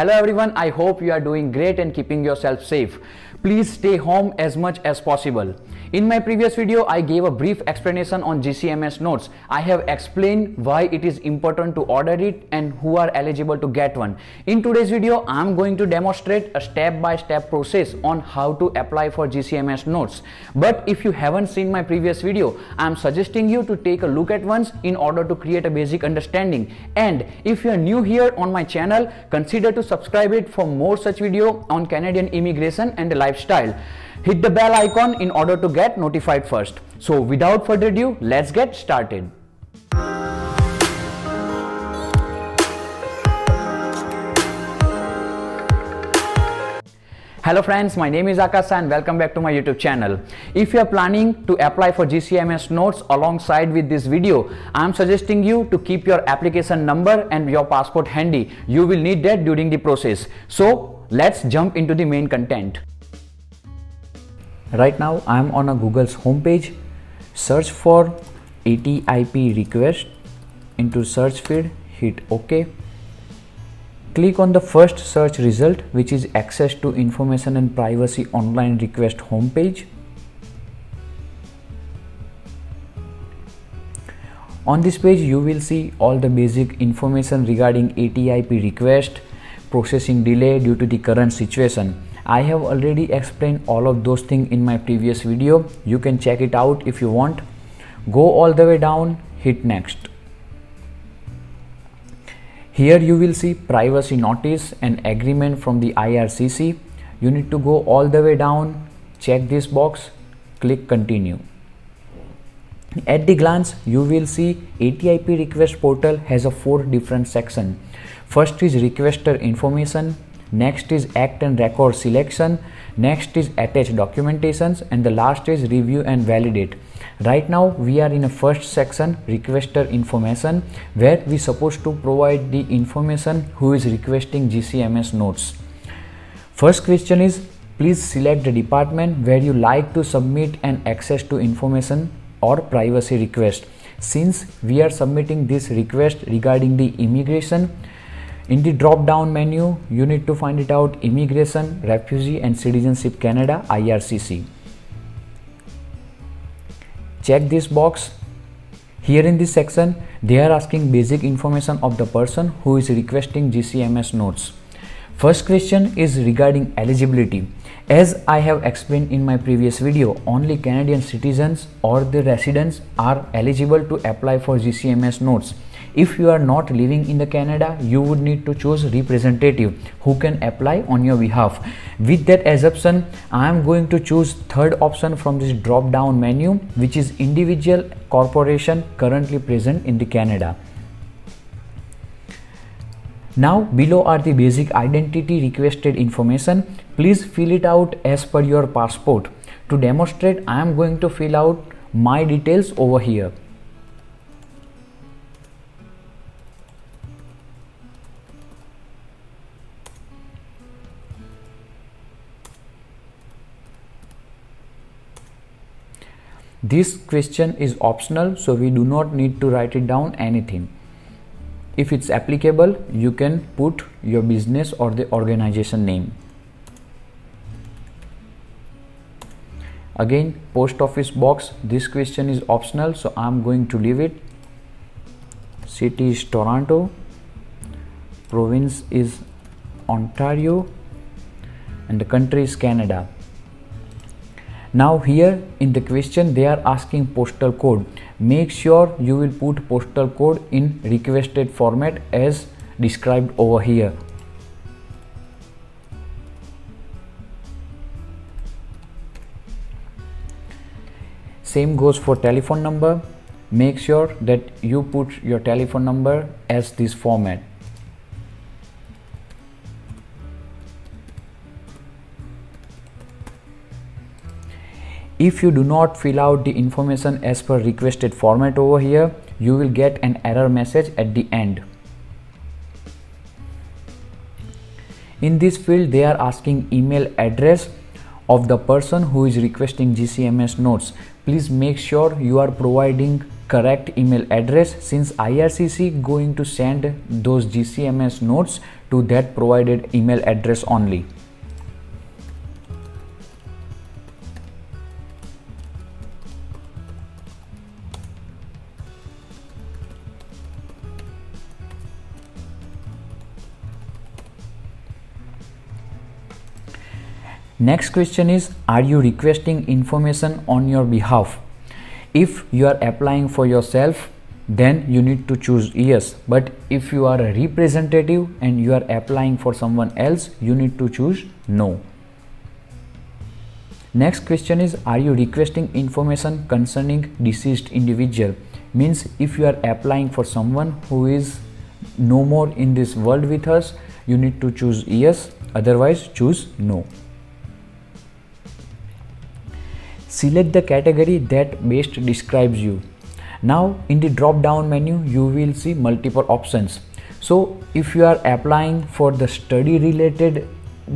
Hello everyone, I hope you are doing great and keeping yourself safe. Please stay home as much as possible. In my previous video, I gave a brief explanation on GCMS notes. I have explained why it is important to order it and who are eligible to get one. In today's video, I am going to demonstrate a step-by-step process on how to apply for GCMS notes. But if you haven't seen my previous video, I am suggesting you to take a look at once in order to create a basic understanding. And if you are new here on my channel, consider to subscribe it for more such video on Canadian immigration and life lifestyle. Hit the bell icon in order to get notified first. So without further ado, let's get started. Hello friends, my name is Akash and welcome back to my YouTube channel. If you are planning to apply for GCMS notes alongside with this video, I am suggesting you to keep your application number and your passport handy. You will need that during the process. So let's jump into the main content. Right now I am on a Google's homepage. Search for ATIP request into search field, hit OK. Click on the first search result, which is access to information and privacy online request homepage. On this page you will see all the basic information regarding ATIP request, processing delay due to the current situation. I have already explained all of those things in my previous video. You can check it out if you want. Go all the way down, hit next. Here you will see privacy notice and agreement from the IRCC. You need to go all the way down, check this box, click continue. At the glance, you will see ATIP request portal has a 4 different sections. First is requester information. Next is act and record selection, next is attach documentations, and the last is review and validate. Right now we are in a first section, requester information, where we supposed to provide the information who is requesting GCMS notes. First question is, please select the department where you like to submit an access to information or privacy request. Since we are submitting this request regarding the immigration, in the drop down menu, you need to find it out, Immigration, Refugee and Citizenship Canada, IRCC. Check this box. Here in this section, they are asking basic information of the person who is requesting GCMS notes. First question is regarding eligibility. As I have explained in my previous video, only Canadian citizens or the residents are eligible to apply for GCMS notes. If you are not living in the Canada, you would need to choose representative who can apply on your behalf. With that assumption, I am going to choose third option from this drop down menu, which is individual corporation currently present in the Canada. Now below are the basic identity requested information. Please fill it out as per your passport. To demonstrate, I am going to fill out my details over here. This question is optional, so we do not need to write it down anything. If it's applicable, you can put your business or the organization name. Again, post office box, this question is optional, so I'm going to leave it. City is Toronto, province is Ontario, and the country is Canada. Now here in the question they are asking postal code. Make sure you will put postal code in requested format as described over here. Same goes for telephone number. Make sure that you put your telephone number as this format. If you do not fill out the information as per requested format over here, you will get an error message at the end. In this field, they are asking email address of the person who is requesting GCMS notes. Please make sure you are providing correct email address, since IRCC going to send those GCMS notes to that provided email address only. Next question is, are you requesting information on your behalf? If you are applying for yourself, then you need to choose yes, but if you are a representative and you are applying for someone else, you need to choose no. Next question is, are you requesting information concerning deceased individual? Means if you are applying for someone who is no more in this world with us, you need to choose yes, otherwise choose no. Select the category that best describes you. Now in the drop down menu you will see multiple options. So if you are applying for the study related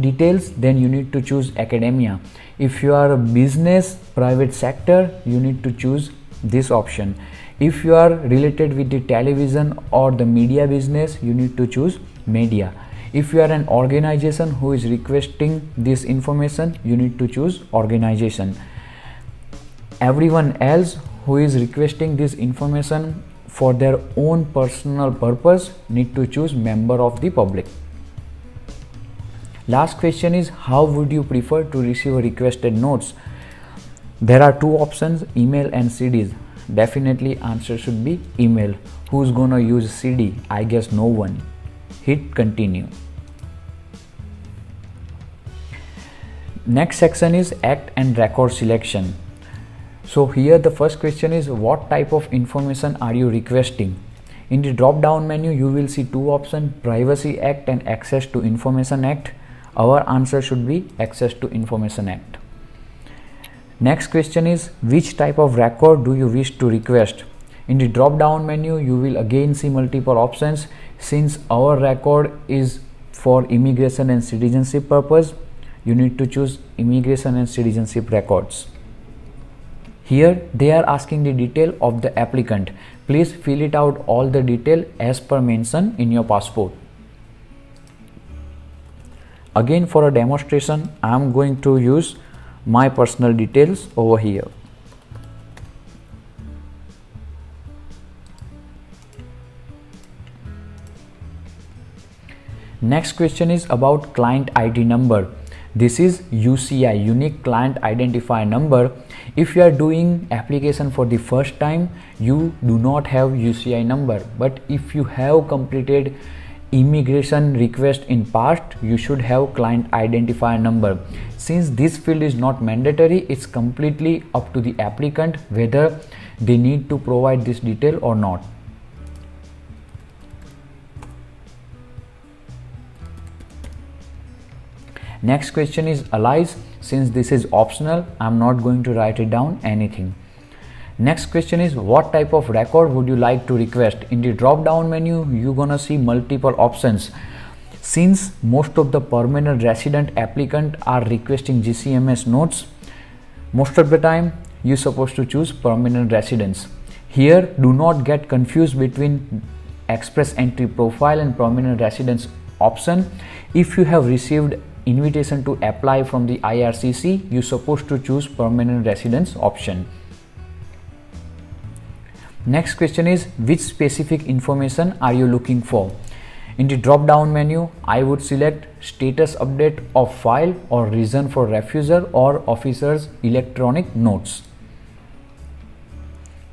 details, then you need to choose academia. If you are a business private sector, you need to choose this option. If you are related with the television or the media business, you need to choose media. If you are an organization who is requesting this information, you need to choose organization. Everyone else who is requesting this information for their own personal purpose need to choose member of the public. Last question is, how would you prefer to receive requested notes? There are two options, email and CDs. Definitely answer should be email. Who's gonna use CD? I guess no one. Hit continue. Next section is act and record selection. So here the first question is, what type of information are you requesting? In the drop down menu you will see two options, Privacy Act and Access to Information Act. Our answer should be Access to Information Act. Next question is, which type of record do you wish to request? In the drop down menu you will again see multiple options. Since our record is for immigration and citizenship purpose, you need to choose immigration and citizenship records. Here they are asking the detail of the applicant. Please fill it out all the detail as per mention in your passport. Again for a demonstration, I am going to use my personal details over here. Next question is about client ID number. This is UCI, Unique Client Identifier Number. If you are doing application for the first time, you do not have UCI number. But if you have completed immigration request in past, you should have client identifier number. Since this field is not mandatory, it's completely up to the applicant whether they need to provide this detail or not. Next question is allies. Since this is optional, I'm not going to write it down anything. Next question is, what type of record would you like to request? In the drop down menu, you're gonna see multiple options. Since most of the permanent resident applicant are requesting GCMS notes, most of the time you're supposed to choose permanent residence. Here, do not get confused between Express Entry profile and permanent residence option. If you have received invitation to apply from the IRCC, you're supposed to choose permanent residence option. Next question is, which specific information are you looking for? In the drop down menu, I would select status update of file or reason for refusal or officer's electronic notes.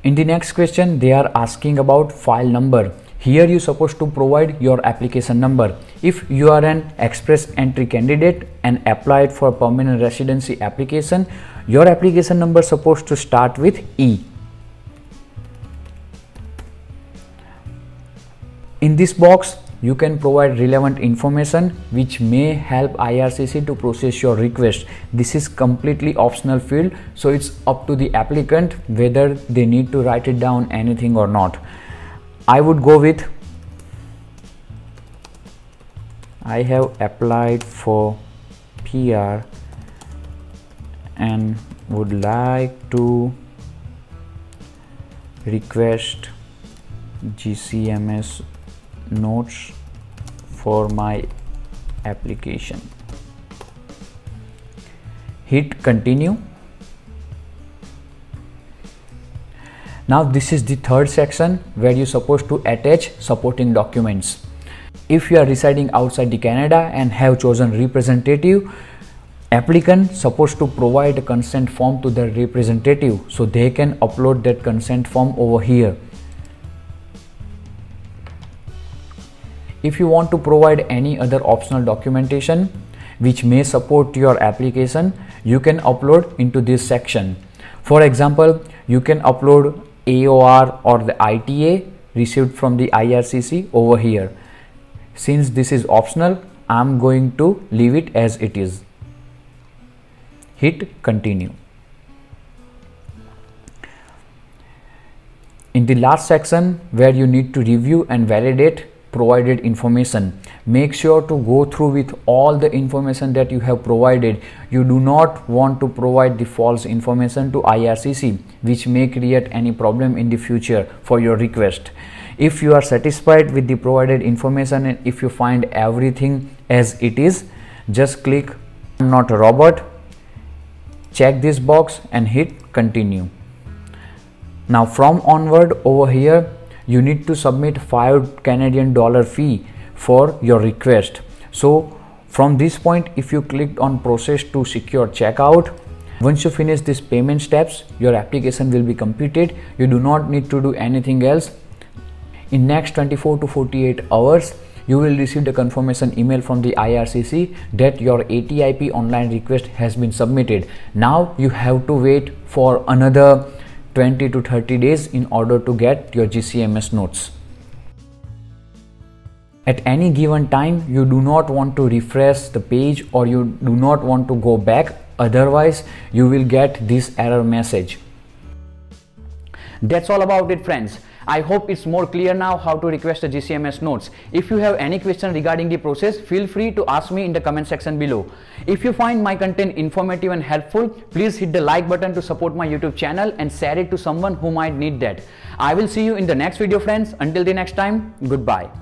In the next question, they are asking about file number. Here you are supposed to provide your application number. If you are an Express Entry candidate and applied for a permanent residency application, your application number is supposed to start with E. In this box, you can provide relevant information which may help IRCC to process your request. This is completely optional field, so it's up to the applicant whether they need to write it down anything or not. I would go with I have applied for PR and would like to request GCMS notes for my application. Hit continue. Now this is the third section where you're supposed to attach supporting documents. If you are residing outside the Canada and have chosen representative, applicant supposed to provide a consent form to their representative, so they can upload that consent form over here. If you want to provide any other optional documentation which may support your application, you can upload into this section. For example, you can upload AOR or the ITA received from the IRCC over here. Since this is optional, I'm going to leave it as it is. Hit continue. In the last section where you need to review and validate provided information, make sure to go through with all the information that you have provided. You do not want to provide the false information to IRCC, which may create any problem in the future for your request. If you are satisfied with the provided information and if you find everything as it is, just click I'm not a robot, check this box and hit continue. Now from onward over here, you need to submit $5 Canadian fee for your request. So from this point, if you clicked on process to secure checkout, once you finish these payment steps, your application will be completed. You do not need to do anything else. In next 24 to 48 hours, you will receive the confirmation email from the IRCC that your ATIP online request has been submitted. Now you have to wait for another 20 to 30 days in order to get your GCMS notes. At any given time, you do not want to refresh the page or you do not want to go back, otherwise you will get this error message. That's all about it, friends. I hope it's more clear now how to request the GCMS notes. If you have any question regarding the process, feel free to ask me in the comment section below. If you find my content informative and helpful, please hit the like button to support my YouTube channel and share it to someone who might need that. I will see you in the next video, friends. Until the next time, goodbye.